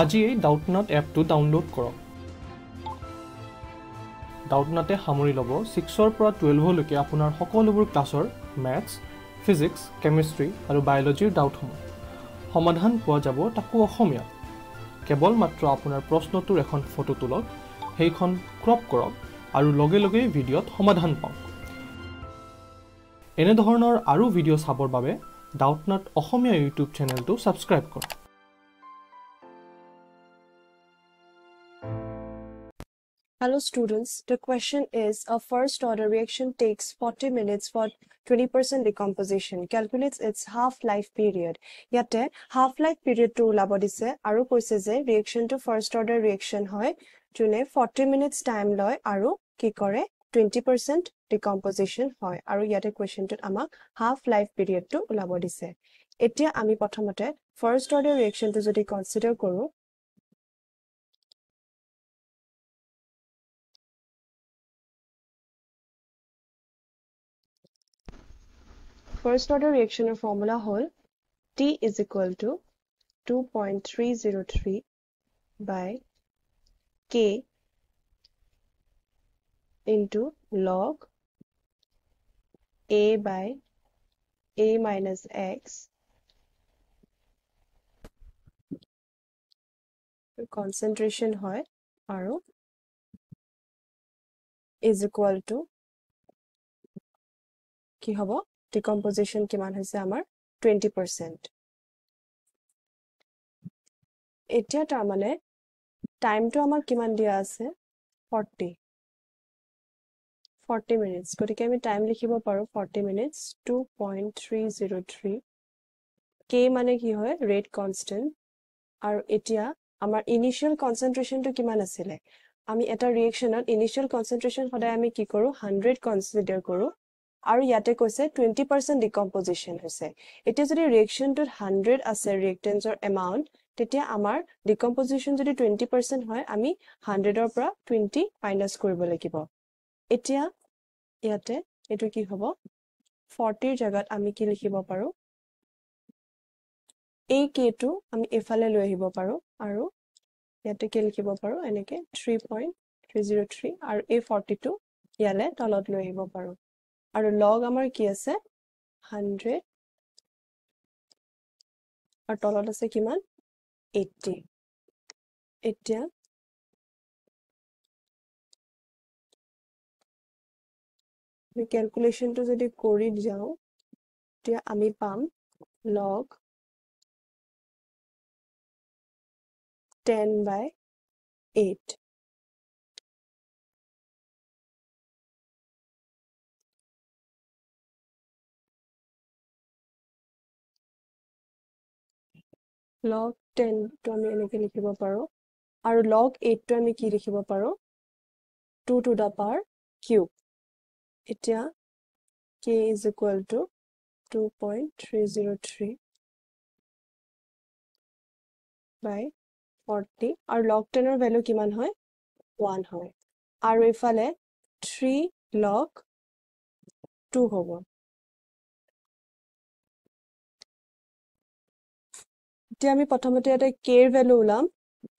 আজি এই ডাউটনাট এপটো ডাউনলোড কৰক। ডাউটনাটে সামৰি ল'ব 6ৰ পৰা 12 লৈকে আপোনাৰ সকলোবোৰ ক্লাছৰ ম্যাথছ, ফিজিক্স, কেমিষ্ট্ৰি আৰু বায়োলজিৰ ডাউটসমূহ সমাধান পোৱা যাব, তাকো অসমীয়া। কেৱল মাত্ৰ আপোনাৰ প্ৰশ্নটোৰ এখন ফটো তুলক, সেইখন ক্ৰপ কৰক আৰু লগে লগে ভিডিঅ'ত সমাধান পাওক। এনে ধৰণৰ আৰু ভিডিঅ' চাবৰ বাবে ডাউটনাট অসমীয়া ইউটিউব চেনেলটো সাবস্ক্রাইব কৰক। Hello students, the question is a first order reaction takes 40 minutes for 20% decomposition. Calculates its half-life period. Yate half-life period to labodise aru koise je reaction to first order reaction hoy june 40 minutes time loy aru ki kore 20% decomposition hoy aru yate question to ama half-life period to labodise. Etia ami pothomote first order reaction to jodi consider koru. First order reaction of formula whole T is equal to 2.303 by K into log A by A minus X. Concentration hoy aru is equal to ki hobo decomposition kiman hoise amar 20%. Etia tar mane time to amar kiman dia ase 40 minutes korike ami time likhibo paru 40 minutes 2.303 k mane ki hoy rate constant aru etia amar initial concentration to kiman asile ami eta reaction on initial concentration hodai ami ki koru 100 consider koru आरो याते कोसे 20% decomposition होसे। इटे जोरी reaction to 100 असे reactants और amount, तेते आमार decomposition जोरी 20% होए, आमी 100 और प्रा 20 minus कोई बोले की बो। इटे याते इटू की होबो 40 जगत आमी की लिखी बो पारो। A K two आमी एफाले लोए ही बो पारो, आरो याते के लिखी बो पारो, ऐने के 3.303 आर A42 याले तलत लोए ही बो पारो। आरो log आमार की आसे 100 आर तलत आसे किमान 80 एटिया আমি ক্যালকুলেশন তো যদি কৰি যাও তেতিয়া আমি পাম log 10/8 log 10 to ami enake likhibo paro aru log 8 to ami ki likhibo paro 2 to the power cube. Etia k is equal to 2.303 by 40 aru log 10 or value kiman hoy 1 hoy aru ifale 3 log 2 hobo তে আমি প্ৰথমতে এটা k ৰ value উলাম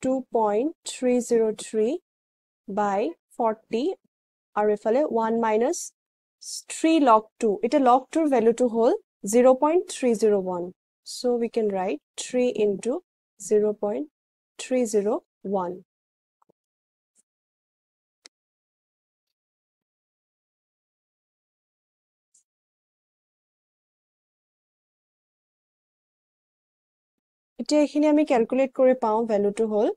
2.303 by 40 আৰু এফালে 1 minus 3 log 2 এটা log 2 ৰ ভ্যালুটো হল 0.301 so we can write 3 into 0.301 इटे एखिनि आमी कैलकुलेट करे पाऊ वैल्यू टू होल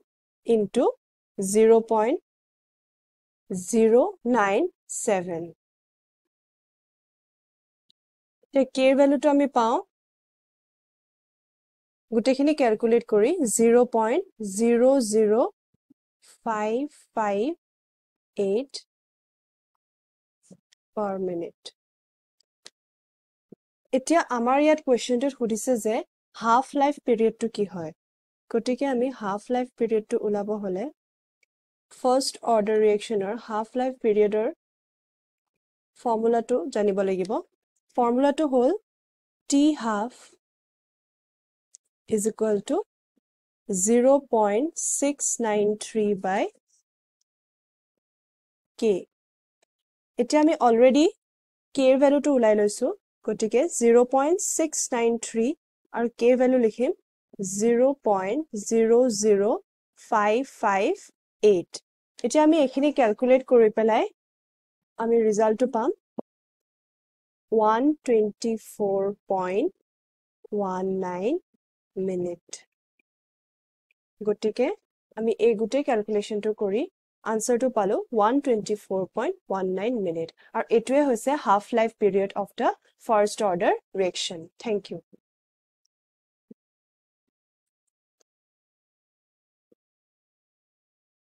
इनटू 0.097 ते के वैल्यू टू आमी पाऊ गुटेखिनि कैलकुलेट करी 0.00558 पर मिनिट इतिया आमार यात क्वेश्चन टू हुदिसे जे half life period to ki hoy kotike ami half life period to ulabo hole first order reaction or half life period or formula to janibo lagibo formula to whole t half is equal to 0.693 by k. Eta ami already k value to ulai loisu. Gotike 0.693 aru k value likhim 0.00558. Eta ami ekhini calculate kori pelai ami result to pam 124.19 minute. Gotike ami ei gute calculation to kori answer to palo 124.19 minute. Or it was a half-life period of the first order reaction. Thank you.